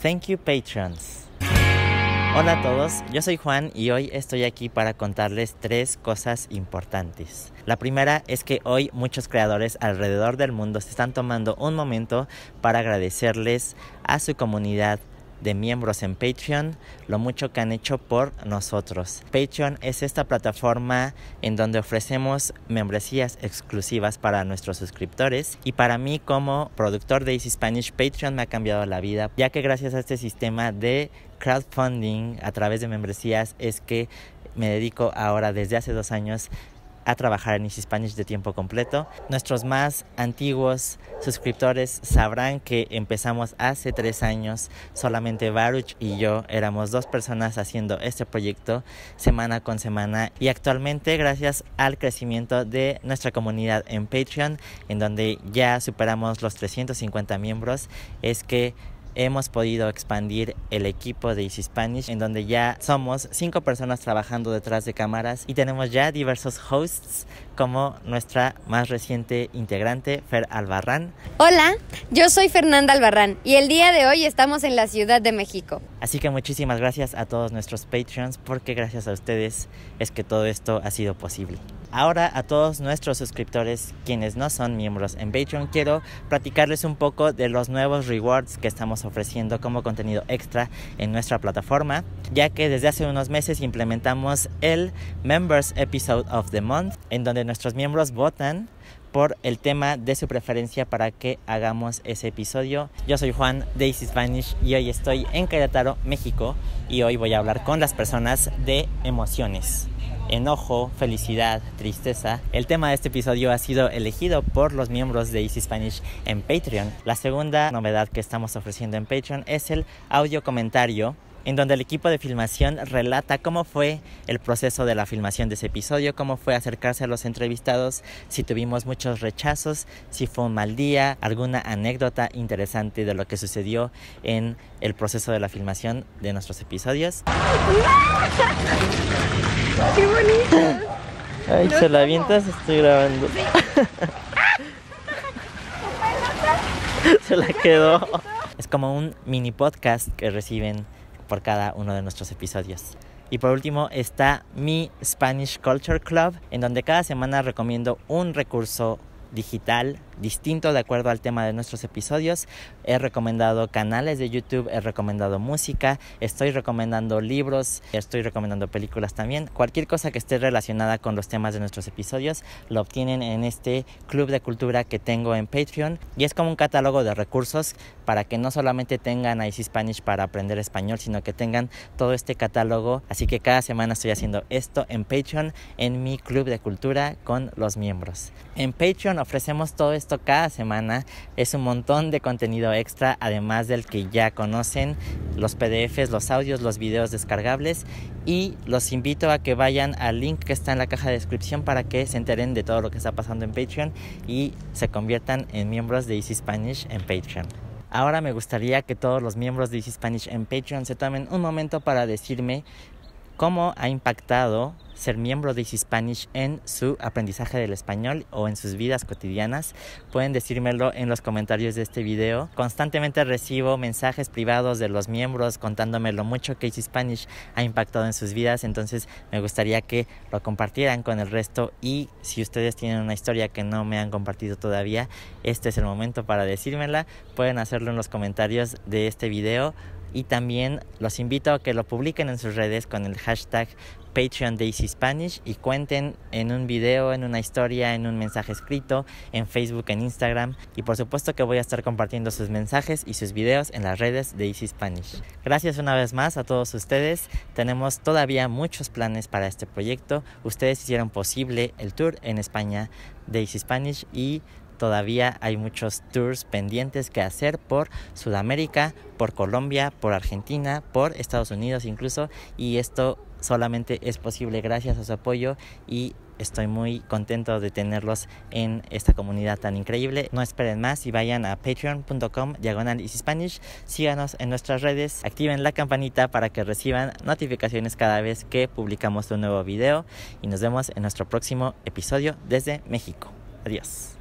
Thank you, patrons. Hola a todos, yo soy Juan y hoy estoy aquí para contarles tres cosas importantes. La primera es que hoy muchos creadores alrededor del mundo se están tomando un momento para agradecerles a su comunidad de miembros en Patreon lo mucho que han hecho por nosotros. Patreon es esta plataforma en donde ofrecemos membresías exclusivas para nuestros suscriptores, y para mí como productor de Easy Spanish, Patreon me ha cambiado la vida, ya que gracias a este sistema de crowdfunding a través de membresías es que me dedico ahora desde hace 2 años a trabajar en Easy Spanish de tiempo completo. Nuestros más antiguos suscriptores sabrán que empezamos hace 3 años. Solamente Baruch y yo éramos 2 personas haciendo este proyecto semana con semana. Y actualmente, gracias al crecimiento de nuestra comunidad en Patreon, en donde ya superamos los 350 miembros, es que hemos podido expandir el equipo de Easy Spanish, en donde ya somos 5 personas trabajando detrás de cámaras y tenemos ya diversos hosts, como nuestra más reciente integrante, Fer Albarrán. Hola, yo soy Fernanda Albarrán y el día de hoy estamos en la Ciudad de México. Así que muchísimas gracias a todos nuestros Patreons, porque gracias a ustedes es que todo esto ha sido posible. Ahora, a todos nuestros suscriptores quienes no son miembros en Patreon, quiero platicarles un poco de los nuevos rewards que estamos ofreciendo como contenido extra en nuestra plataforma, ya que desde hace unos meses implementamos el Members Episode of the Month, en donde nuestros miembros votan por el tema de su preferencia para que hagamos ese episodio. Yo soy Juan de Easy Spanish y hoy estoy en Querétaro, México, y hoy voy a hablar con las personas de emociones: enojo, felicidad, tristeza. El tema de este episodio ha sido elegido por los miembros de Easy Spanish en Patreon. La segunda novedad que estamos ofreciendo en Patreon es el audio comentario, en donde el equipo de filmación relata cómo fue el proceso de la filmación de ese episodio, cómo fue acercarse a los entrevistados, si tuvimos muchos rechazos, si fue un mal día, alguna anécdota interesante de lo que sucedió en el proceso de la filmación de nuestros episodios. ¡Qué bonito! Ay, ¿se la avientas? Estoy grabando. Sí. Se la quedó. Es como un mini podcast que reciben por cada uno de nuestros episodios. Y por último está mi Spanish Culture Club, en donde cada semana recomiendo un recurso digital distinto de acuerdo al tema de nuestros episodios. He recomendado canales de YouTube, he recomendado música, estoy recomendando libros, estoy recomendando películas también. Cualquier cosa que esté relacionada con los temas de nuestros episodios lo obtienen en este club de cultura que tengo en Patreon, y es como un catálogo de recursos para que no solamente tengan a Easy Spanish para aprender español, sino que tengan todo este catálogo. Así que cada semana estoy haciendo esto en Patreon, en mi club de cultura con los miembros. En Patreon ofrecemos todo esto cada semana. Es un montón de contenido extra, además del que ya conocen: los PDFs, los audios, los videos descargables. Y los invito a que vayan al link que está en la caja de descripción para que se enteren de todo lo que está pasando en Patreon y se conviertan en miembros de Easy Spanish en Patreon. Ahora me gustaría que todos los miembros de Easy Spanish en Patreon se tomen un momento para decirme cómo ha impactado ser miembro de Easy Spanish en su aprendizaje del español o en sus vidas cotidianas. Pueden decírmelo en los comentarios de este video. Constantemente recibo mensajes privados de los miembros contándome lo mucho que Easy Spanish ha impactado en sus vidas, entonces me gustaría que lo compartieran con el resto. Y si ustedes tienen una historia que no me han compartido todavía, este es el momento para decírmela. Pueden hacerlo en los comentarios de este video. Y también los invito a que lo publiquen en sus redes con el hashtag Patreon de Easy Spanish y cuenten en un video, en una historia, en un mensaje escrito, en Facebook, en Instagram. Y por supuesto que voy a estar compartiendo sus mensajes y sus videos en las redes de Easy Spanish. Gracias una vez más a todos ustedes. Tenemos todavía muchos planes para este proyecto. Ustedes hicieron posible el tour en España de Easy Spanish y todavía hay muchos tours pendientes que hacer por Sudamérica, por Colombia, por Argentina, por Estados Unidos incluso. Y esto solamente es posible gracias a su apoyo, y estoy muy contento de tenerlos en esta comunidad tan increíble. No esperen más y vayan a patreon.com/EasySpanish. Síganos en nuestras redes, activen la campanita para que reciban notificaciones cada vez que publicamos un nuevo video. Y nos vemos en nuestro próximo episodio desde México. Adiós.